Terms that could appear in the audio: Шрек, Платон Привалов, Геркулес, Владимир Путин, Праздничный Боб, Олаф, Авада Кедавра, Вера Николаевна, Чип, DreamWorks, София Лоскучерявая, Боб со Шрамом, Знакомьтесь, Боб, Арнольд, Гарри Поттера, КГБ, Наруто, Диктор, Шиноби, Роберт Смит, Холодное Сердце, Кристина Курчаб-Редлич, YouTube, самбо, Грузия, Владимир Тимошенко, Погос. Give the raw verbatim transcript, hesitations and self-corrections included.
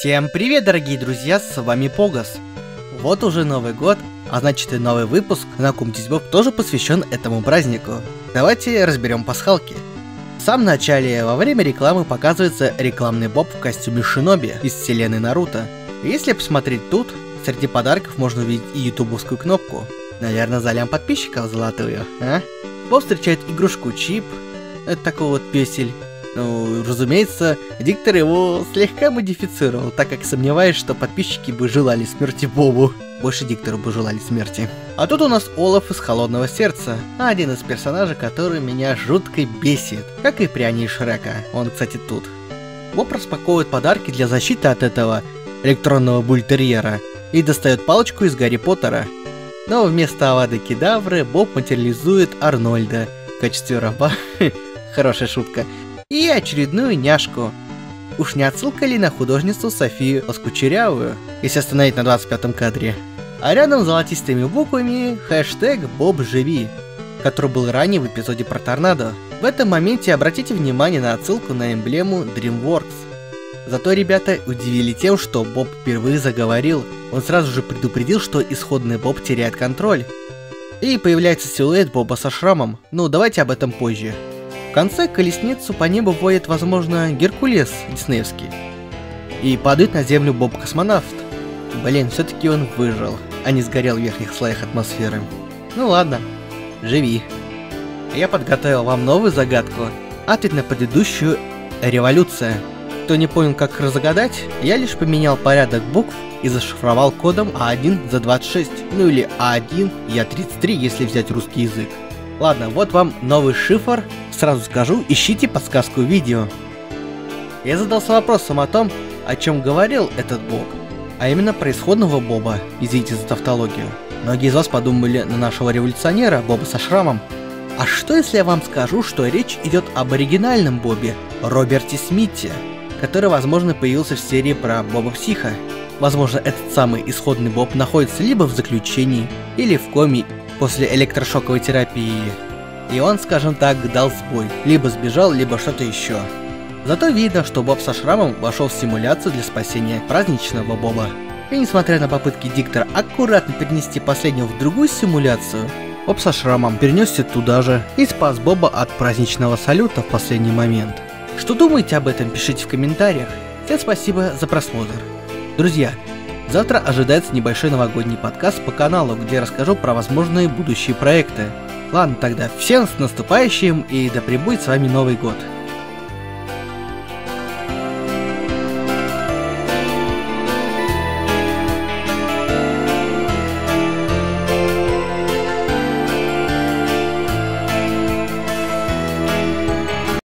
Всем привет, дорогие друзья, с вами Погос. Вот уже Новый год, а значит и новый выпуск «Знакомьтесь, Боб» тоже посвящен этому празднику. Давайте разберем пасхалки. В самом начале, во время рекламы, показывается рекламный Боб в костюме Шиноби из вселенной Наруто. Если посмотреть тут, среди подарков можно увидеть и ютубовскую кнопку. Наверное, за лям подписчиков золотую, а? Боб встречает игрушку Чип, это такой вот песель. Ну, разумеется, Диктор его слегка модифицировал, так как сомневаюсь, что подписчики бы желали смерти Бобу. Больше Диктору бы желали смерти. А тут у нас Олаф из «Холодного сердца», один из персонажей, который меня жутко бесит, как и пряни Шрека. Он, кстати, тут. Боб распаковывает подарки для защиты от этого электронного бультерьера и достает палочку из «Гарри Поттера». Но вместо Авады Кедавры Боб материализует Арнольда в качестве раба. Хорошая шутка. И очередную няшку. Уж не отсылка ли на художницу Софию Лоскучерявую, если остановить на двадцать пятом кадре? А рядом с золотистыми буквами хэштег «Боб живи», который был ранее в эпизоде про торнадо. В этом моменте обратите внимание на отсылку на эмблему DreamWorks. Зато ребята удивили тем, что Боб впервые заговорил. Он сразу же предупредил, что исходный Боб теряет контроль. И появляется силуэт Боба со шрамом. Ну, давайте об этом позже. В конце колесницу по небу водит, возможно, Геркулес диснеевский. И падает на землю Боб-космонавт. Блин, все-таки он выжил, а не сгорел в верхних слоях атмосферы. Ну ладно, живи. Я подготовил вам новую загадку, ответ на предыдущую — революция. Кто не понял, как разгадать, я лишь поменял порядок букв и зашифровал кодом А один за двадцать шесть, ну или А один я тридцать три, если взять русский язык. Ладно, вот вам новый шифр. Сразу скажу, ищите подсказку в видео. Я задался вопросом о том, о чем говорил этот Боб, а именно про исходного Боба, извините за тавтологию. Многие из вас подумали на нашего революционера Боба со шрамом. А что если я вам скажу, что речь идет об оригинальном Бобе, Роберте Смите, который, возможно, появился в серии про Боба Психа? Возможно, этот самый исходный Боб находится либо в заключении, или в коме после электрошоковой терапии. И он, скажем так, дал сбой. Либо сбежал, либо что-то еще. Зато видно, что Боб со шрамом вошел в симуляцию для спасения праздничного Боба. И несмотря на попытки Диктора аккуратно перенести последнего в другую симуляцию, Боб со шрамом перенесся туда же и спас Боба от праздничного салюта в последний момент. Что думаете об этом, пишите в комментариях. Всем спасибо за просмотр. Друзья, завтра ожидается небольшой новогодний подкаст по каналу, где я расскажу про возможные будущие проекты. Ладно тогда, всем с наступающим и да пребудет с вами Новый год!